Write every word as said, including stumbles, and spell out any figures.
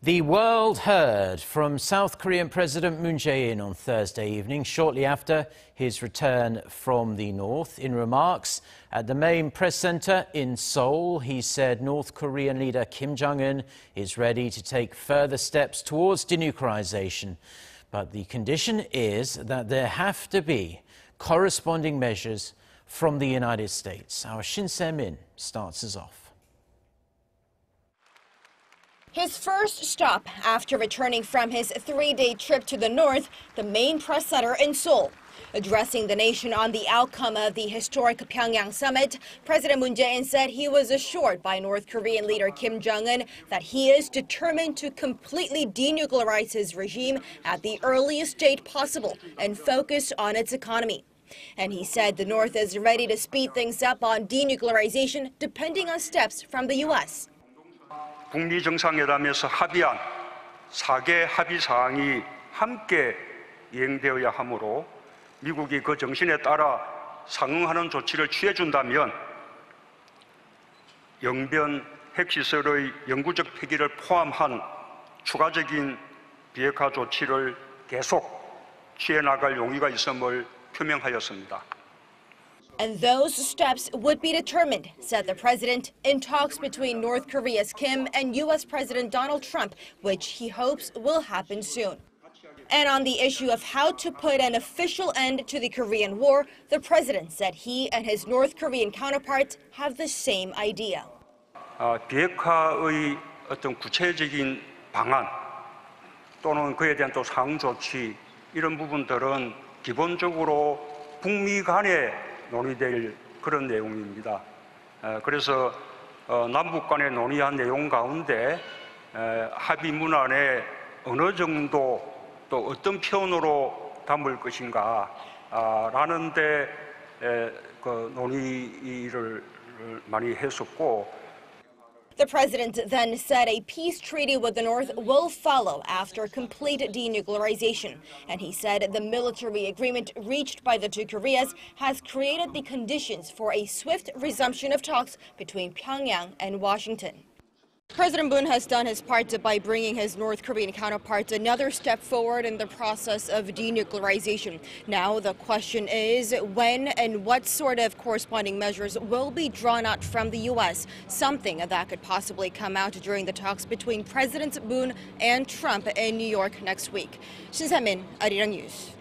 The world heard from South Korean President Moon Jae-in on Thursday evening, shortly after his return from the North. In remarks at the main press center in Seoul, he said North Korean leader Kim Jong-un is ready to take further steps towards denuclearization. But the condition is that there have to be corresponding measures from the United States. Our Shin Se-min starts us off. His first stop after returning from his three-day trip to the north, the main press center in Seoul. Addressing the nation on the outcome of the historic Pyongyang summit, President Moon Jae-in said he was assured by North Korean leader Kim Jong-un that he is determined to completely denuclearize his regime at the earliest date possible and focus on its economy. And he said the North is ready to speed things up on denuclearization depending on steps from the U S. 북미 정상회담에서 합의한 네 개 합의 사항이 함께 이행되어야 하므로 미국이 그 정신에 따라 상응하는 조치를 취해준다면 영변 핵시설의 영구적 폐기를 포함한 추가적인 비핵화 조치를 계속 취해나갈 용의가 있음을 표명하였습니다. And those steps would be determined, said the president, in talks between North Korea's Kim and U S President Donald Trump, which he hopes will happen soon. And on the issue of how to put an official end to the Korean War, the president said he and his North Korean counterparts have the same idea. 아, 비핵화의 어떤 구체적인 방안 또는 그에 대한 또 상응 조치 이런 부분들은 기본적으로 북미 간의 논의될 그런 내용입니다. 그래서 남북 간에 논의한 내용 가운데 합의문안에 어느 정도 또 어떤 표현으로 담을 것인가라는 데 그 논의를 많이 했었고 The president then said a peace treaty with the North will follow after complete denuclearization. And he said the military agreement reached by the two Koreas has created the conditions for a swift resumption of talks between Pyongyang and Washington. President Moon has done his part by bringing his North Korean counterparts another step forward in the process of denuclearization. Now the question is when and what sort of corresponding measures will be drawn out from the U S, something that could possibly come out during the talks between Presidents Moon and Trump in New York next week. Shin Se-min, Arirang News.